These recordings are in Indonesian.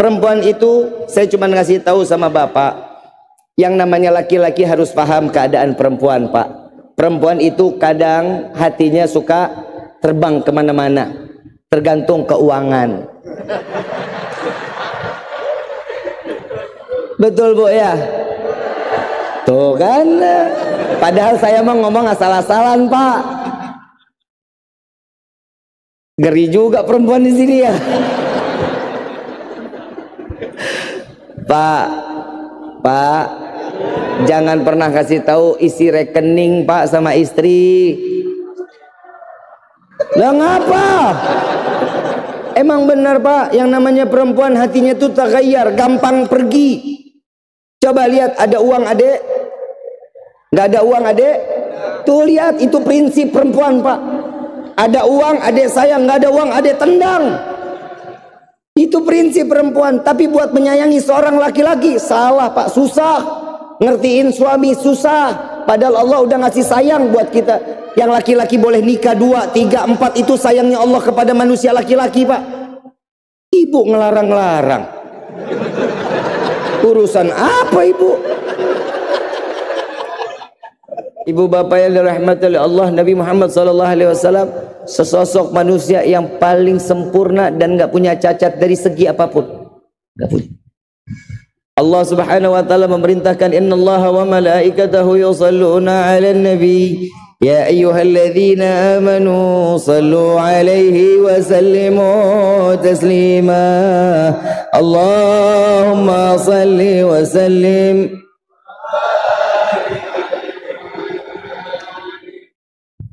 Perempuan itu saya cuma ngasih tahu sama Bapak, yang namanya laki-laki harus paham keadaan perempuan, Pak. Perempuan itu kadang hatinya suka terbang kemana-mana, tergantung keuangan. Betul, Bu, ya? Tuh kan, padahal saya mah ngomong asal-asalan, Pak. Ngeri juga perempuan di sini, ya. Pak, jangan pernah kasih tahu isi rekening, Pak, sama istri. Lah ngapa? Emang benar, Pak, yang namanya perempuan hatinya tuh tagayyar, gampang pergi. Coba lihat, ada uang adek? Nggak ada uang adek? Tuh lihat, itu prinsip perempuan, Pak. Ada uang adek sayang, nggak ada uang adek tendang. Itu prinsip perempuan. Tapi buat menyayangi seorang laki-laki salah, Pak, susah. Ngertiin suami susah, padahal Allah udah ngasih sayang buat kita. Yang laki-laki boleh nikah 2, 3, 4, itu sayangnya Allah kepada manusia laki-laki, Pak. Ibu ngelarang-larang urusan apa, Ibu? Ibu bapak yang dirahmati oleh Allah, Nabi Muhammad SAW sesosok manusia yang paling sempurna dan gak punya cacat dari segi apapun. Gak punya. Allah Subhanahu wa taala memerintahkan, innallaha wa malaikatahu yusalluna 'alan nabi ya ayyuhalladzina amanu sallu 'alaihi wa sallimu taslima. Allahumma salli wa sallim.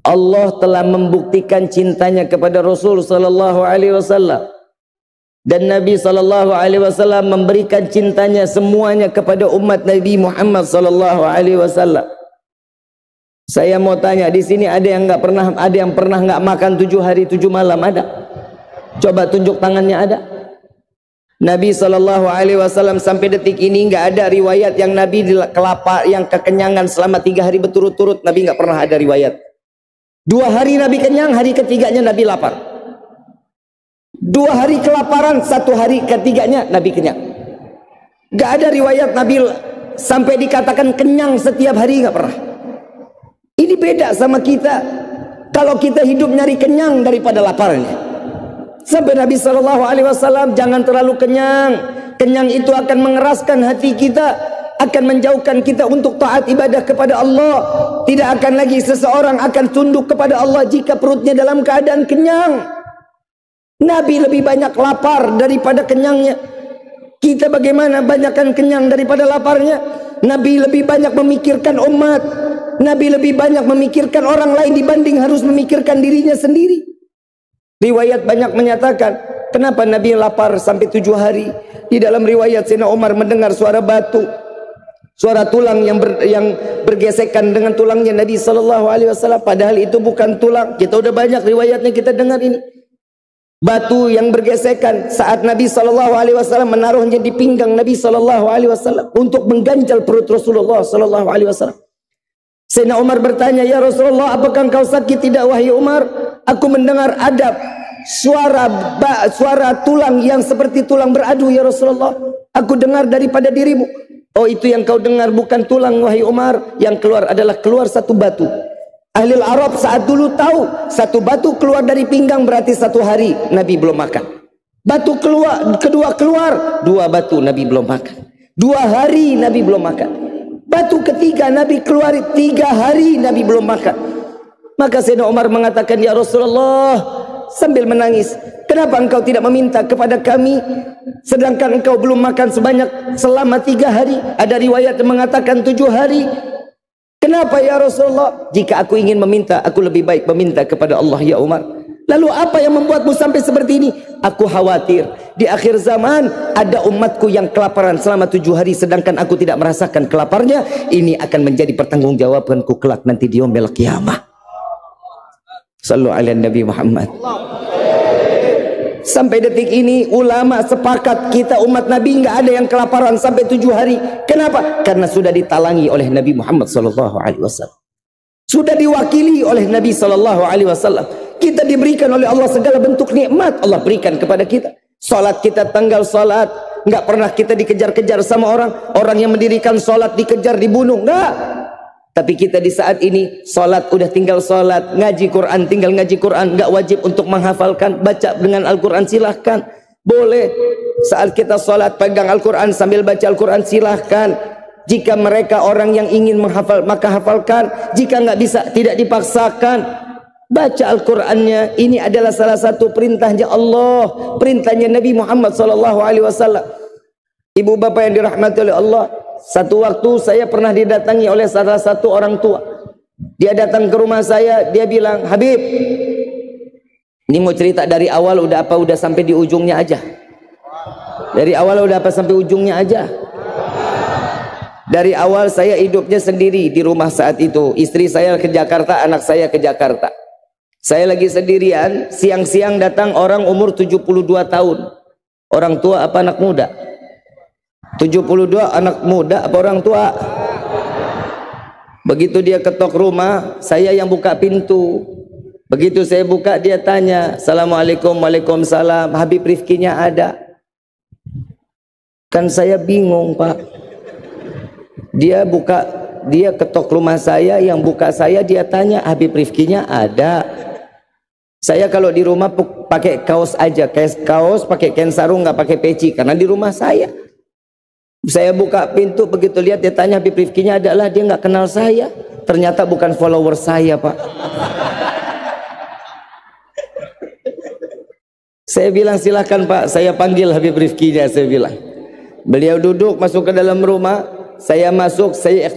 Allah telah membuktikan cintanya kepada Rasul sallallahu alaihi wasallam, dan Nabi sallallahu alaihi wasallam memberikan cintanya semuanya kepada umat Nabi Muhammad sallallahu alaihi wasallam. Saya mau tanya, di sini ada yang pernah enggak makan 7 hari 7 malam? Ada? Coba tunjuk tangannya, ada? Nabi sallallahu alaihi wasallam sampai detik ini enggak ada riwayat yang Nabi yang kekenyangan selama 3 hari berturut-turut. Nabi enggak pernah ada riwayat. 2 hari Nabi kenyang, hari ketiganya Nabi lapar. 2 hari kelaparan, 1 hari ketiganya Nabi kenyang. Gak ada riwayat Nabi sampai dikatakan kenyang setiap hari, gak pernah. Ini beda sama kita. Kalau kita hidup nyari kenyang daripada laparnya. Sampai Nabi SAW, jangan terlalu kenyang. Kenyang itu akan mengeraskan hati kita, akan menjauhkan kita untuk taat ibadah kepada Allah. Tidak akan lagi seseorang akan tunduk kepada Allah jika perutnya dalam keadaan kenyang. Nabi lebih banyak lapar daripada kenyangnya. Kita bagaimana banyakkan kenyang daripada laparnya? Nabi lebih banyak memikirkan umat. Nabi lebih banyak memikirkan orang lain dibanding harus memikirkan dirinya sendiri. Riwayat banyak menyatakan, kenapa Nabi lapar sampai 7 hari? Di dalam riwayat, Sayyidina Umar mendengar suara batu, suara tulang yang bergesekan dengan tulangnya Nabi sallallahu alaihi wasallam, padahal itu bukan tulang. Kita udah banyak riwayatnya kita dengar ini. Batu yang bergesekan saat Nabi sallallahu alaihi wasallam menaruhnya di pinggang Nabi sallallahu alaihi wasallam untuk mengganjal perut Rasulullah sallallahu alaihi wasallam. Sayyidina Umar bertanya, "Ya Rasulullah, apakah engkau sakit?" "Tidak wahai Umar, aku mendengar ada suara tulang yang seperti tulang beradu, ya Rasulullah. Aku dengar daripada dirimu." "Oh, itu yang kau dengar bukan tulang wahai Umar, yang keluar adalah keluar satu batu." Ahli Arab saat dulu tahu, satu batu keluar dari pinggang berarti 1 hari Nabi belum makan. Batu kedua keluar, 2 batu Nabi belum makan. 2 hari Nabi belum makan. Batu ketiga Nabi keluar, 3 hari Nabi belum makan. Maka Sayyidina Umar mengatakan, "Ya Rasulullah," sambil menangis, "kenapa engkau tidak meminta kepada kami, sedangkan engkau belum makan sebanyak selama 3 hari. Ada riwayat yang mengatakan 7 hari. Kenapa ya Rasulullah?" "Jika aku ingin meminta, aku lebih baik meminta kepada Allah ya Umar." "Lalu apa yang membuatmu sampai seperti ini?" "Aku khawatir di akhir zaman ada umatku yang kelaparan selama 7 hari, sedangkan aku tidak merasakan kelaparnya. Ini akan menjadi pertanggungjawabanku kelak nanti di yaumil qiyamah." Sallu ala Nabi Muhammad. Sampai detik ini ulama sepakat kita umat Nabi enggak ada yang kelaparan sampai 7 hari. Kenapa? Karena sudah ditalangi oleh Nabi Muhammad sallallahu alaihi wasallam. Sudah diwakili oleh Nabi sallallahu alaihi wasallam. Kita diberikan oleh Allah segala bentuk nikmat Allah berikan kepada kita. Salat kita tanggal salat, nggak pernah kita dikejar-kejar sama orang. Orang yang mendirikan salat dikejar, dibunuh, enggak. Tapi kita di saat ini salat udah tinggal salat, ngaji Quran tinggal ngaji Quran, nggak wajib untuk menghafalkan, baca dengan Al-Quran silahkan, boleh. Saat kita salat pegang Al-Quran sambil baca Al-Quran silahkan. Jika mereka orang yang ingin menghafal maka hafalkan, jika nggak bisa tidak dipaksakan. Baca Al-Qur'annya, ini adalah salah satu perintahnya Allah, perintahnya Nabi Muhammad SAW. Ibu bapak yang dirahmati oleh Allah, satu waktu saya pernah didatangi oleh salah satu orang tua. Dia datang ke rumah saya, dia bilang, Habib, ini mau cerita dari awal udah apa udah sampai di ujungnya aja. Dari awal udah apa sampai ujungnya aja. Dari awal saya hidupnya sendiri di rumah saat itu, istri saya ke Jakarta, anak saya ke Jakarta. Saya lagi sendirian, siang-siang datang orang umur 72 tahun. Orang tua apa anak muda? 72 anak muda apa orang tua? Begitu dia ketok rumah, saya yang buka pintu. Begitu saya buka, dia tanya, Assalamualaikum, waalaikumsalam, Habib Rifkinya ada? Kan saya bingung, Pak. Dia ketok rumah saya, yang buka saya, dia tanya, Habib Rifkinya ada? Saya kalau di rumah pakai kaos aja, kaos pakai kain sarung, nggak pakai peci, karena di rumah saya. Saya buka pintu, begitu lihat dia tanya Habib Rifkinya adalah, dia nggak kenal saya, ternyata bukan follower saya, Pak. Saya bilang silahkan Pak, saya panggil Habib Rifkinya, saya bilang. Beliau duduk masuk ke dalam rumah, saya masuk, saya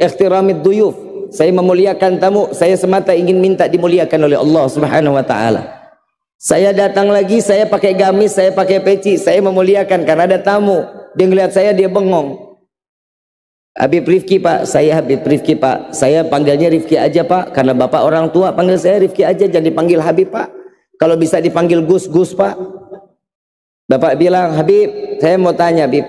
ikhtiramid duyuf, saya memuliakan tamu, saya semata ingin minta dimuliakan oleh Allah Subhanahu wa taala. Saya datang lagi, saya pakai gamis, saya pakai peci, saya memuliakan karena ada tamu. Dia ngelihat saya, dia bengong. Habib Rifki Pak, saya Habib Rifki Pak. Saya panggilnya Rifki aja Pak, karena Bapak orang tua, panggil saya Rifki aja, jangan dipanggil Habib Pak. Kalau bisa dipanggil Gus Pak. Bapak bilang, Habib, saya mau tanya Habib.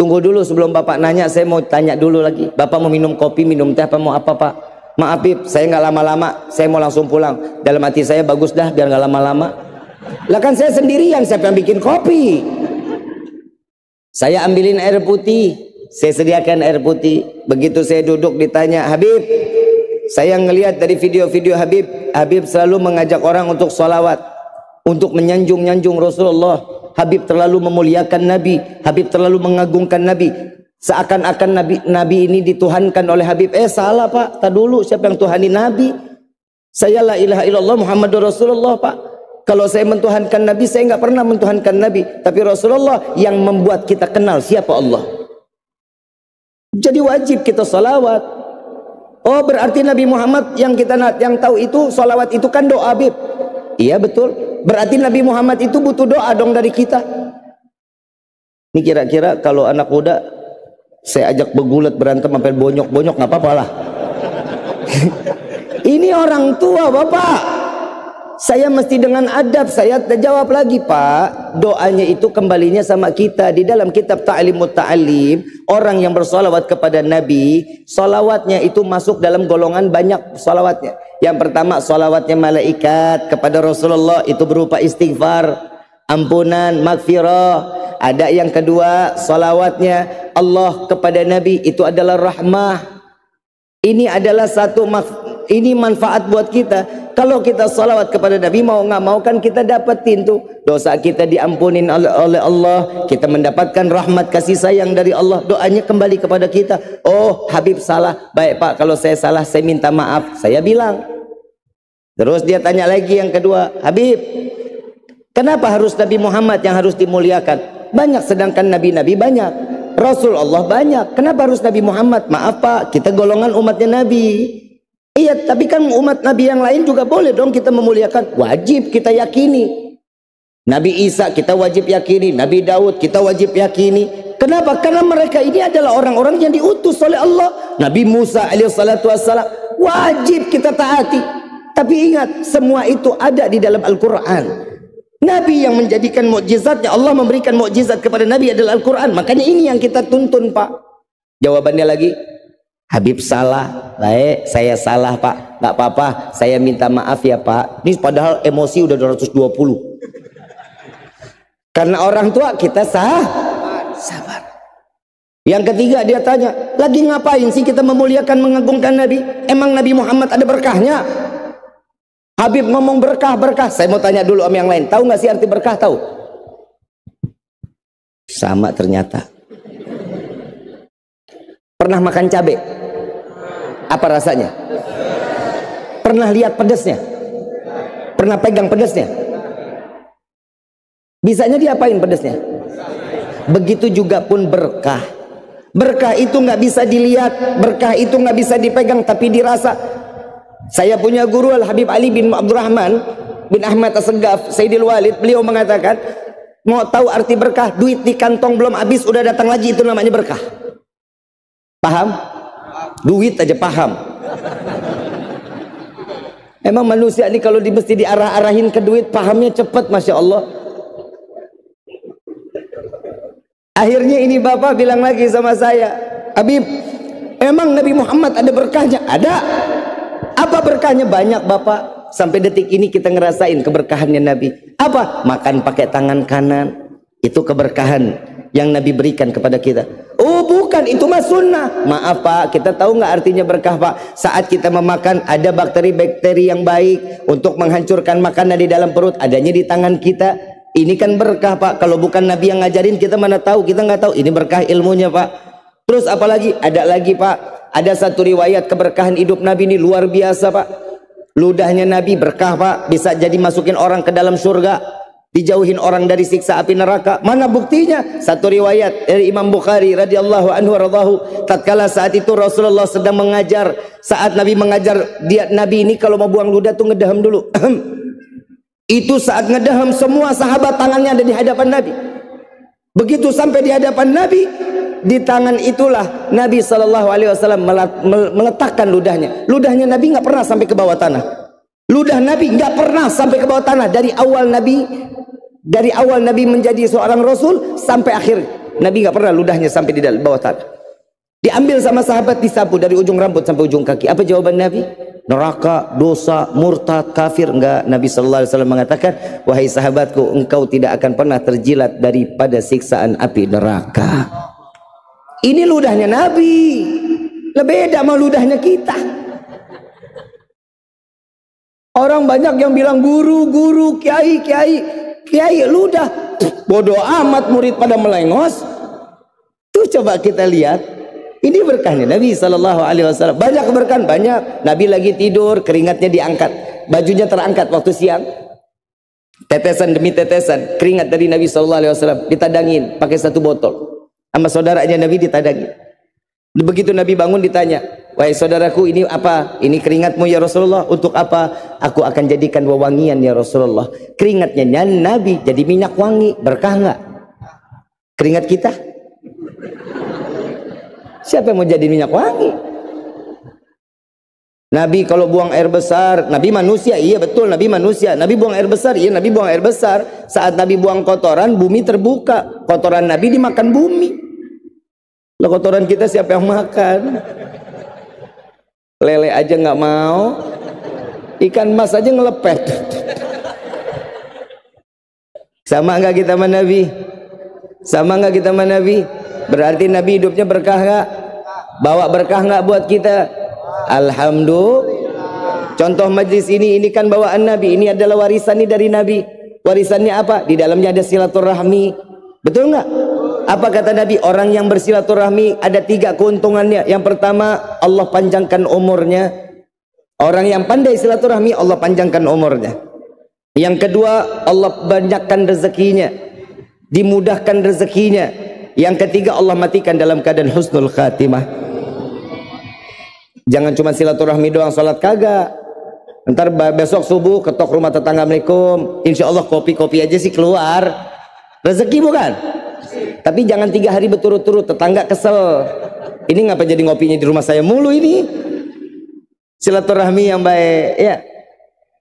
Tunggu dulu sebelum Bapak nanya, saya mau tanya dulu lagi. Bapak mau minum kopi, minum teh, apa mau apa Pak? Maaf Habib, saya nggak lama-lama, saya mau langsung pulang. Dalam hati saya, bagus dah biar nggak lama-lama. Lah kan saya sendirian, siapa yang bikin kopi? Saya ambilin air putih, saya sediakan air putih. Begitu saya duduk ditanya, Habib, saya ngelihat dari video-video Habib, Habib selalu mengajak orang untuk sholawat, untuk menyanjung-nyanjung Rasulullah. Habib terlalu memuliakan Nabi, Habib terlalu mengagungkan Nabi. Seakan-akan Nabi ini dituhankan oleh Habib. Salah Pak, tak dulu, siapa yang tuhani Nabi? Saya la ilaha illallah Muhammadur Rasulullah Pak. Kalau saya mentuhankan Nabi, saya nggak pernah mentuhankan Nabi, tapi Rasulullah yang membuat kita kenal siapa Allah. Jadi wajib kita salawat. Oh berarti Nabi Muhammad yang tahu itu salawat itu kan doa Habib. Iya betul. Berarti Nabi Muhammad itu butuh doa dong dari kita. Ini kira-kira kalau anak muda saya ajak begulat berantem sampai bonyok-bonyok nggak apa-apa lah. Ini orang tua Bapak. Saya mesti dengan adab. Saya jawab lagi Pak. Doanya itu kembalinya sama kita. Di dalam kitab Ta'limul Ta'lim, orang yang bersolawat kepada Nabi, solawatnya itu masuk dalam golongan banyak solawatnya. Yang pertama solawatnya malaikat kepada Rasulullah itu berupa istighfar, ampunan, magfirah. Ada yang kedua, salawatnya Allah kepada Nabi itu adalah rahmah. Ini adalah ini manfaat buat kita. Kalau kita salawat kepada Nabi, mau nggak mau kan kita dapetin tuh. Dosa kita diampunin oleh Allah. Kita mendapatkan rahmat kasih sayang dari Allah. Doanya kembali kepada kita. Oh, Habib salah. Baik Pak, kalau saya salah, saya minta maaf. Saya bilang. Terus dia tanya lagi yang kedua. Habib, kenapa harus Nabi Muhammad yang harus dimuliakan? Banyak, sedangkan nabi-nabi banyak, Rasulullah banyak, kenapa harus Nabi Muhammad? Maaf Pak, kita golongan umatnya Nabi. Iya, tapi kan umat Nabi yang lain juga boleh dong kita memuliakan. Wajib kita yakini. Nabi Isa kita wajib yakini, Nabi Daud kita wajib yakini. Kenapa? Karena mereka ini adalah orang-orang yang diutus oleh Allah. Nabi Musa alaihissalatu wassalam wajib kita taati. Tapi ingat, semua itu ada di dalam Al-Quran. Nabi yang menjadikan mukjizatnya, Allah memberikan mukjizat kepada Nabi adalah Al-Quran. Makanya ini yang kita tuntun Pak. Jawabannya lagi, Habib salah. Baik, saya salah Pak. Gak apa-apa, saya minta maaf ya Pak. Ini padahal emosi udah 220. Karena orang tua kita sabar. Yang ketiga dia tanya, lagi ngapain sih kita memuliakan mengagungkan Nabi? Emang Nabi Muhammad ada berkahnya? Habib ngomong berkah. Saya mau tanya dulu om yang lain, tahu nggak sih arti berkah? Tahu? Sama ternyata. Pernah makan cabai? Apa rasanya? Pernah lihat pedesnya? Pernah pegang pedesnya? Bisanya diapain pedesnya? Begitu juga pun berkah. Berkah itu nggak bisa dilihat, berkah itu nggak bisa dipegang, tapi dirasa. Saya punya guru Al Habib Ali bin Abdurrahman bin Ahmad Assegaf, Sayyidil Walid, beliau mengatakan, mau tahu arti berkah? Duit di kantong belum habis udah datang lagi, itu namanya berkah. Paham? Duit aja paham. Emang manusia ini kalau mesti diarah-arahin ke duit, pahamnya cepat, masya Allah. Akhirnya ini bapak bilang lagi sama saya, Habib, emang Nabi Muhammad ada berkahnya? Ada. Apa berkahnya? Banyak bapak. Sampai detik ini kita ngerasain keberkahannya Nabi. Apa? Makan pakai tangan kanan. Itu keberkahan yang Nabi berikan kepada kita. Oh bukan, itu mah sunnah. Maaf pak, kita tahu nggak artinya berkah pak? Saat kita memakan ada bakteri-bakteri yang baik untuk menghancurkan makanan di dalam perut, adanya di tangan kita. Ini kan berkah pak, kalau bukan Nabi yang ngajarin kita mana tahu, kita nggak tahu, ini berkah ilmunya pak. Terus apalagi, ada lagi pak, ada satu riwayat keberkahan hidup Nabi ini luar biasa pak. Ludahnya Nabi berkah pak, bisa jadi masukin orang ke dalam surga, dijauhin orang dari siksa api neraka. Mana buktinya? Satu riwayat dari Imam Bukhari radhiyallahu anhu radhahu, tatkala saat itu Rasulullah sedang mengajar, saat Nabi mengajar, dia Nabi ini kalau mau buang ludah tuh ngedaham dulu. Itu saat ngedaham semua sahabat tangannya ada di hadapan Nabi. Begitu sampai di hadapan Nabi, di tangan itulah Nabi SAW meletakkan ludahnya. Ludahnya Nabi nggak pernah sampai ke bawah tanah. Ludah Nabi nggak pernah sampai ke bawah tanah. Dari awal Nabi menjadi seorang Rasul sampai akhir, Nabi nggak pernah ludahnya sampai di bawah tanah. Diambil sama sahabat, disapu dari ujung rambut sampai ujung kaki. Apa jawaban Nabi? Neraka, dosa, murtad, kafir. Enggak, Nabi sallallahu alaihi wasallam mengatakan, wahai sahabatku, engkau tidak akan pernah terjilat daripada siksaan api neraka. Ini ludahnya Nabi. Beda sama ludahnya kita. Orang banyak yang bilang guru, kiai, ludah. Bodoh amat, murid pada melengos. Tuh coba kita lihat. Ini berkahnya Nabi SAW. Banyak keberkahan, banyak. Nabi lagi tidur, keringatnya diangkat, bajunya terangkat waktu siang. Tetesan demi tetesan keringat dari Nabi SAW ditadangin pakai satu botol. Sama saudaranya Nabi ditadangin. Begitu Nabi bangun ditanya, wahai saudaraku, ini apa? Ini keringatmu ya Rasulullah, untuk apa? Aku akan jadikan wewangian ya Rasulullah. Keringatnya Nabi jadi minyak wangi. Berkah nggak? Keringat kita? Siapa yang mau jadi minyak wangi? Nabi kalau buang air besar, Nabi manusia, iya betul Nabi manusia. Nabi buang air besar, iya Nabi buang air besar. Saat Nabi buang kotoran, bumi terbuka. Kotoran Nabi dimakan bumi. Lah kotoran kita siapa yang makan? Lele aja nggak mau, ikan mas aja ngelepet. Sama nggak kita sama Nabi? Sama nggak kita sama Nabi? Berarti Nabi hidupnya berkah nggak? Bawa berkah nggak buat kita? Alhamdulillah. Contoh majlis ini kan bawaan Nabi. Ini adalah warisan dari Nabi. Warisannya apa? Di dalamnya ada silaturahmi. Betul nggak? Apa kata Nabi? Orang yang bersilaturahmi ada tiga keuntungannya. Yang pertama, Allah panjangkan umurnya. Orang yang pandai silaturahmi, Allah panjangkan umurnya. Yang kedua, Allah banyakkan rezekinya, dimudahkan rezekinya. Yang ketiga, Allah matikan dalam keadaan husnul khatimah. Jangan cuma silaturahmi doang, sholat kagak. Ntar besok subuh ketok rumah tetangga, Assalamualaikum. Insya Allah kopi-kopi aja sih keluar. Rezeki bukan? Tapi jangan 3 hari berturut-turut, tetangga kesel. Ini ngapa jadi ngopinya di rumah saya mulu ini? Silaturahmi yang baik. Ya.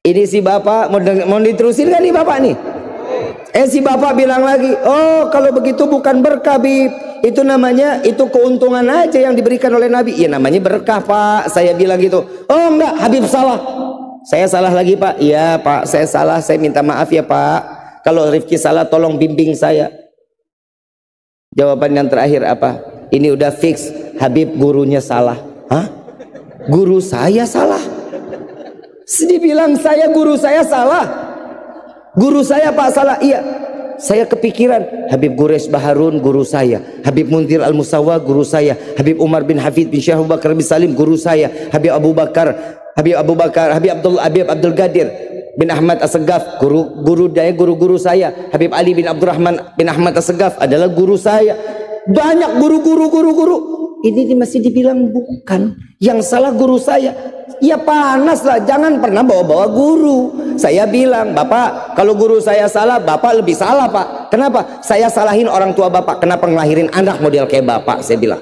Ini si bapak, mau diterusin kan nih bapak nih? Si bapak bilang lagi, oh kalau begitu bukan berkah Bib, itu namanya, itu keuntungan aja yang diberikan oleh Nabi. Iya namanya berkah pak, saya bilang gitu. Oh enggak, Habib salah. Saya salah lagi pak. Iya pak, saya salah, saya minta maaf ya pak. kalau Rifky salah tolong bimbing saya. Jawaban yang terakhir apa? Ini udah fix, Habib gurunya salah. Hah? Guru saya salah? Dibilang saya guru saya salah. Guru saya Pak salah. Iya. Saya kepikiran Habib Gures Baharun guru saya, Habib Muntir Al Musawa guru saya, Habib Umar bin Hafidh bin Syahubakar bin Salim guru saya, Habib Abu Bakar, Habib Abdul Qadir bin Ahmad Assegaf guru saya, Habib Ali bin Abdurrahman bin Ahmad Assegaf adalah guru saya. Banyak guru. Ini masih dibilang bukan. Yang salah guru saya. Ya panaslah, jangan pernah bawa-bawa guru. Saya bilang, Bapak, kalau guru saya salah, Bapak lebih salah, Pak. Kenapa? Saya salahin orang tua Bapak. Kenapa ngelahirin anak model kayak Bapak? Saya bilang.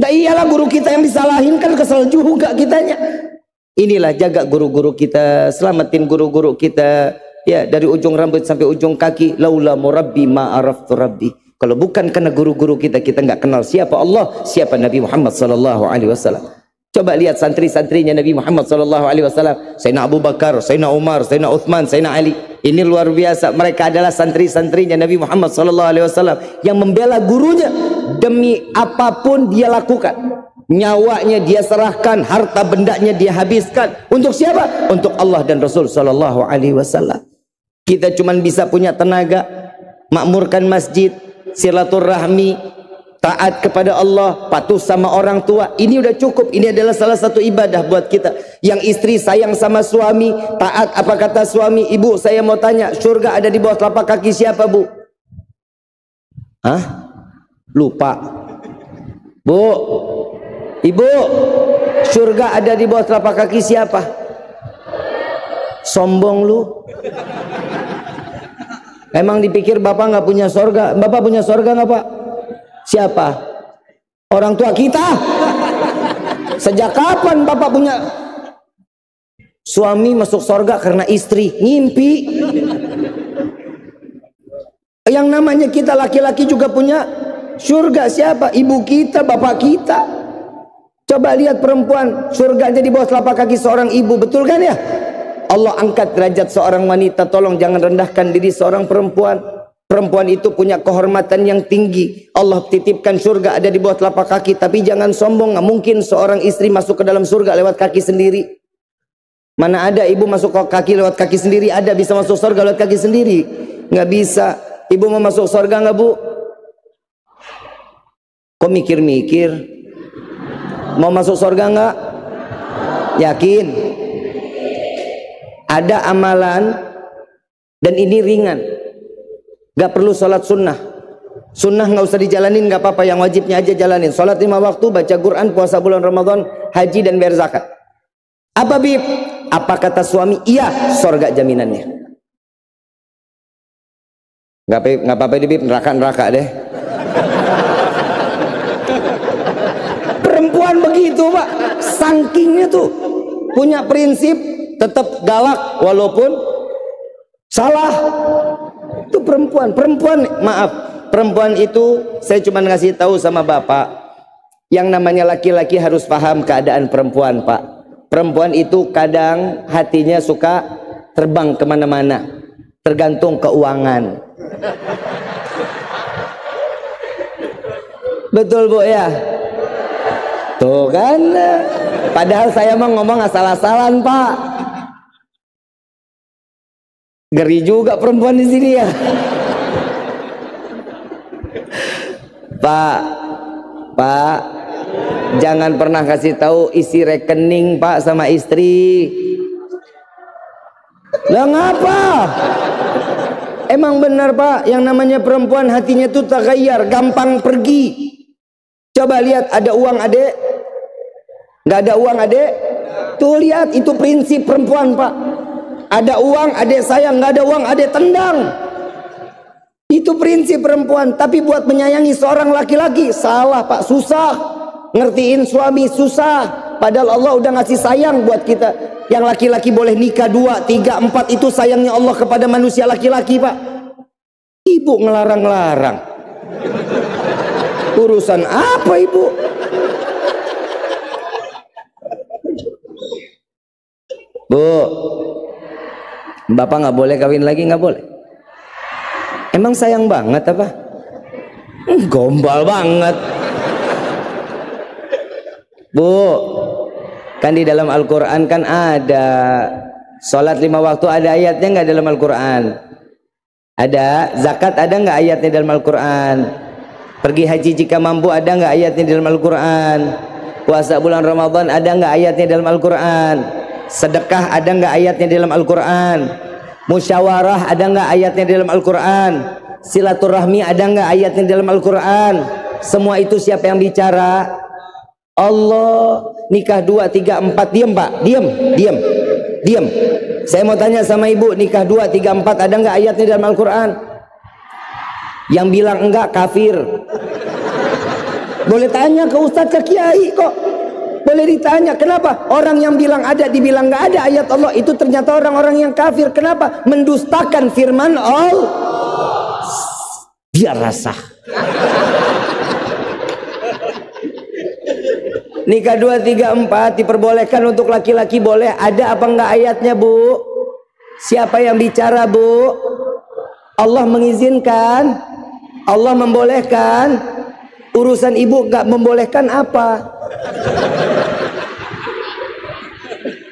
Nah iyalah guru kita yang disalahin, kan kesel juga kitanya. Inilah jaga guru-guru kita, selamatin guru-guru kita. Ya, dari ujung rambut sampai ujung kaki. Laula murabbi ma'araftu rabbi. Kalau bukan karena guru-guru kita, kita nggak kenal siapa Allah, siapa Nabi Muhammad sallallahu alaihi wasallam. Coba lihat santri-santrinya Nabi Muhammad sallallahu alaihi wasallam, Sayyidina Abu Bakar, Sayyidina Umar, Sayyidina Utsman, Sayyidina Ali. Ini luar biasa, mereka adalah santri-santrinya Nabi Muhammad sallallahu alaihi wasallam yang membela gurunya demi apapun dia lakukan. Nyawanya dia serahkan, harta bendanya dia habiskan. Untuk siapa? Untuk Allah dan Rasul sallallahu alaihi wasallam. Kita cuma bisa punya tenaga makmurkan masjid, silaturahmi, taat kepada Allah, patuh sama orang tua. Ini udah cukup. Ini adalah salah satu ibadah buat kita. Yang istri sayang sama suami, taat apa kata suami. Ibu, saya mau tanya, surga ada di bawah telapak kaki siapa, Bu? Hah? Lupa. Bu. Ibu, surga ada di bawah telapak kaki siapa? Sombong lu. Emang dipikir Bapak nggak punya sorga? Bapak punya sorga nggak, Pak? Siapa? Orang tua kita. Sejak kapan Bapak punya suami masuk sorga karena istri? Ngimpi. Yang namanya kita laki-laki juga punya surga. Siapa? Ibu kita, bapak kita. Coba lihat perempuan, surga aja di bawah telapak kaki seorang ibu, betul kan ya? Allah angkat derajat seorang wanita. Tolong jangan rendahkan diri seorang perempuan. Perempuan itu punya kehormatan yang tinggi. Allah titipkan surga ada di bawah telapak kaki. Tapi jangan sombong. Nggak mungkin seorang istri masuk ke dalam surga lewat kaki sendiri. Mana ada ibu masuk ke kaki lewat kaki sendiri? Ada bisa masuk surga lewat kaki sendiri? Nggak bisa. Ibu mau masuk surga nggak, Bu? Kok mikir-mikir? Mau masuk surga nggak? Yakin? Ada amalan dan ini ringan, gak perlu sholat sunnah. Sunnah gak usah dijalanin, gak apa-apa, yang wajibnya aja jalanin. Sholat 5 waktu, baca Quran, puasa bulan Ramadan, haji dan bayar zakat. Apa Bib? Apa kata suami? Iya, sorga jaminannya. Gak apa-apa deh Bib, neraka-neraka deh. Perempuan begitu Pak, sangkingnya tuh punya prinsip. Tetap galak walaupun salah. Itu perempuan. Maaf, perempuan itu saya cuma ngasih tahu sama Bapak. Yang namanya laki-laki harus paham keadaan perempuan Pak. Perempuan itu kadang hatinya suka terbang kemana-mana, tergantung keuangan. Betul Bu ya? Tuh kan. Padahal saya mah ngomong asal-asalan Pak. Ngeri juga perempuan di sini ya. Pak, jangan pernah kasih tahu isi rekening Pak sama istri. Lah ngapa? Emang benar Pak, yang namanya perempuan hatinya tuh tergayar, gampang pergi. Coba lihat, ada uang adek? Nggak ada uang adek? Tuh lihat, itu prinsip perempuan Pak. Ada uang adek sayang, nggak ada uang adek tendang. Itu prinsip perempuan. Tapi buat menyayangi seorang laki-laki salah Pak, susah. Ngertiin suami susah. Padahal Allah udah ngasih sayang buat kita. Yang laki-laki boleh nikah 2, 3, 4, itu sayangnya Allah kepada manusia laki-laki Pak. Ibu ngelarang-larang. Urusan apa Ibu? Bu, Bapak nggak boleh kawin lagi, nggak boleh. Emang sayang banget apa? Gombal banget. Bu, kan di dalam Al-Quran kan ada sholat 5 waktu, ada ayatnya nggak dalam Al-Quran? Ada. Zakat ada nggak ayatnya dalam Al-Quran? Pergi haji jika mampu ada nggak ayatnya dalam Al-Quran? Puasa bulan Ramadan ada nggak ayatnya dalam Al-Quran? Sedekah ada nggak ayatnya dalam Al-Quran? Musyawarah ada nggak ayatnya dalam Al-Quran? Silaturahmi ada nggak ayatnya dalam Al-Quran? Semua itu siapa yang bicara? Allah. Nikah 2, 3, 4, diam pak, diam. Saya mau tanya sama ibu, nikah 2, 3, 4 ada nggak ayatnya dalam Al-Quran? Yang bilang enggak kafir. Boleh tanya ke ustadz, ke kiai kok. Boleh ditanya, kenapa orang yang bilang ada dibilang nggak ada ayat Allah itu ternyata orang-orang yang kafir? Kenapa? Mendustakan firman Allah. Biar rasa. Nikah 2, 3, 4 diperbolehkan untuk laki-laki, boleh. Ada apa enggak ayatnya bu? Siapa yang bicara bu? Allah mengizinkan, Allah membolehkan. Urusan ibu enggak membolehkan apa?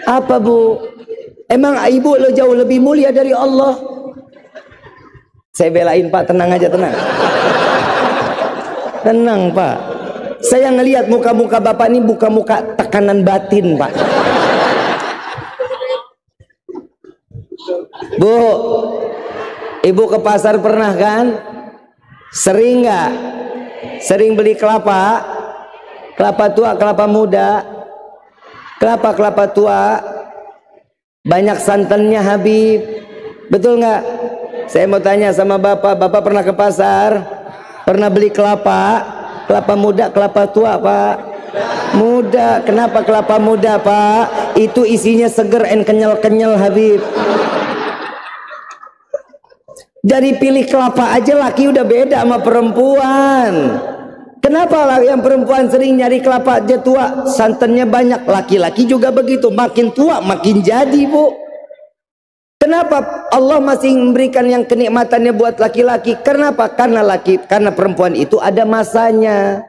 Apa bu? Emang ibu lo jauh lebih mulia dari Allah? Saya belain pak, tenang aja, tenang. Tenang pak. Saya ngelihat muka-muka bapak ini muka-muka tekanan batin pak. Bu, ibu ke pasar pernah kan? Sering nggak? Sering beli kelapa? Kelapa tua, kelapa muda? Kelapa tua banyak santannya Habib, betul nggak? Saya mau tanya sama bapak, bapak pernah ke pasar? Pernah beli kelapa? Kelapa muda, kelapa tua pak? Muda. Kenapa kelapa muda pak? Itu isinya seger dan kenyal-kenyal Habib. Dari pilih kelapa aja laki udah beda sama perempuan. Kenapa yang perempuan sering nyari kelapa aja tua, santannya banyak? Laki-laki juga begitu, makin tua makin jadi bu. Kenapa Allah masih memberikan yang kenikmatannya buat laki-laki? Kenapa? Karena perempuan itu ada masanya.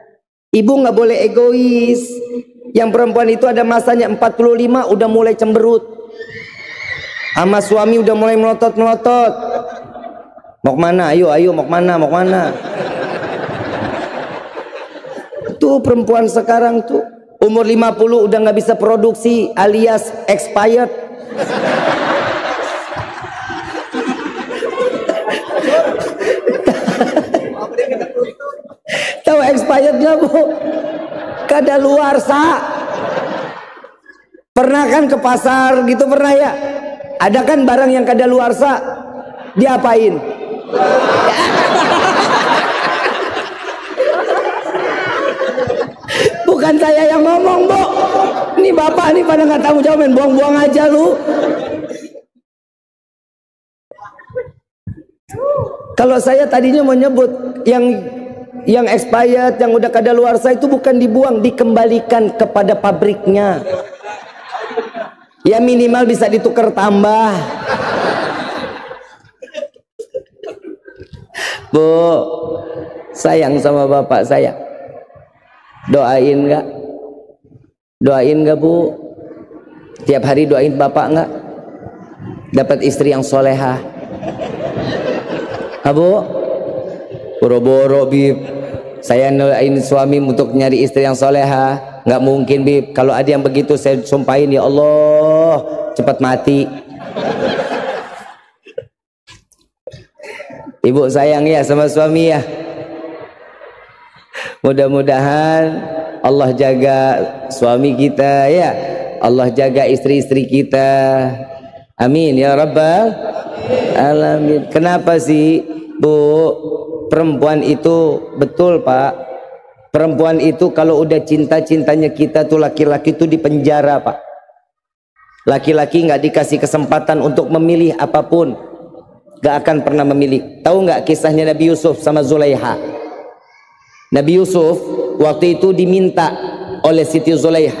Ibu nggak boleh egois. Yang perempuan itu ada masanya, 45 udah mulai cemberut. Sama suami udah mulai melotot-melotot. Mau kemana? Ayo, mau kemana? Tuh perempuan sekarang tuh umur 50 udah nggak bisa produksi, alias expired. Tahu expired gak bu? Kadaluarsa. Pernah kan ke pasar gitu, pernah ya? Ada kan barang yang kadaluarsa, diapain? Bukan saya yang ngomong bu, ini bapak nih pada nggak tahu jawab, main buang-buang aja lu. Kalau saya tadinya mau nyebut yang expired, yang udah kadaluarsa itu bukan dibuang, dikembalikan kepada pabriknya. Ya minimal bisa ditukar tambah. Bu, sayang sama bapak saya. Doain nggak? Doain nggak bu? Tiap hari doain bapak nggak? Dapat istri yang solehah. Abu, boro-boro Bib, saya doain suami untuk nyari istri yang soleha. Nggak mungkin Bib, kalau ada yang begitu saya sumpahin ya Allah cepat mati. Ibu sayang ya sama suami ya. Mudah-mudahan Allah jaga suami kita ya, Allah jaga istri-istri kita. Amin ya Rabbal Alamin. Kenapa sih bu, perempuan itu, betul pak, perempuan itu kalau udah cinta-cintanya kita tuh laki-laki tuh dipenjara pak. Laki-laki nggak dikasih kesempatan untuk memilih apapun, nggak akan pernah memilih. Tahu nggak kisahnya Nabi Yusuf sama Zulaikha? Nabi Yusuf waktu itu diminta oleh Siti Zulaikha,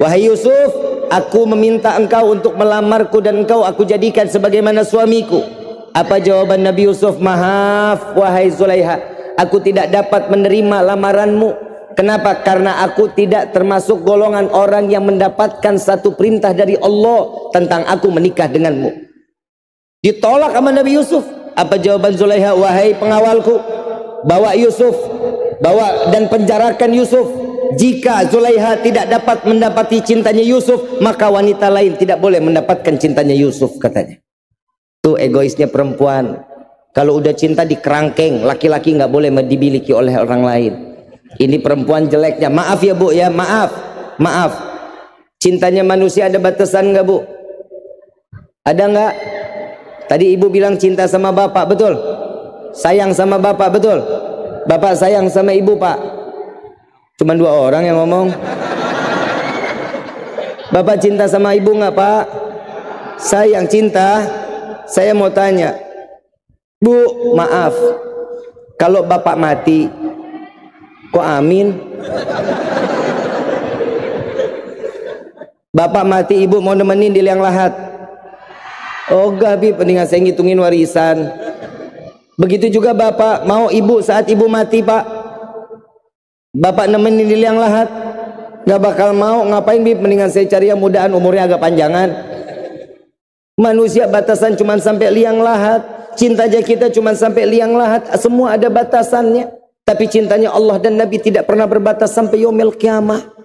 wahai Yusuf, aku meminta engkau untuk melamarku dan engkau aku jadikan sebagaimana suamiku. Apa jawaban Nabi Yusuf? Maaf wahai Zulaikha, aku tidak dapat menerima lamaranmu. Kenapa? Karena aku tidak termasuk golongan orang yang mendapatkan satu perintah dari Allah tentang aku menikah denganmu. Ditolak sama Nabi Yusuf. Apa jawaban Zulaikha? Wahai pengawalku, bawa Yusuf, bawa dan penjarakan Yusuf. Jika Zulaikha tidak dapat mendapati cintanya Yusuf, maka wanita lain tidak boleh mendapatkan cintanya Yusuf, katanya. Itu egoisnya perempuan. Kalau udah cinta dikerangkeng, laki-laki nggak boleh dimiliki oleh orang lain. Ini perempuan jeleknya. Maaf ya bu ya, maaf. Cintanya manusia ada batasan nggak bu? Ada nggak? Tadi ibu bilang cinta sama bapak, betul? Sayang sama bapak, betul? Bapak sayang sama ibu pak? Cuman dua orang yang ngomong. Bapak cinta sama ibu nggak pak? Sayang, cinta. Saya mau tanya, bu, maaf, kalau bapak mati, kok amin? Bapak mati, ibu mau nemenin di liang lahat? Oh enggak, bi, mendingan saya ngitungin warisan. Begitu juga bapak, mau ibu saat ibu mati pak, bapak nemenin di liang lahat? Nggak bakal mau, ngapain bi, mendingan saya cari yang mudaan, umurnya agak panjangan. Manusia batasan cuma sampai liang lahat. Cinta aja kita cuma sampai liang lahat. Semua ada batasannya. Tapi cintanya Allah dan Nabi tidak pernah berbatas sampai yaumil qiyamah.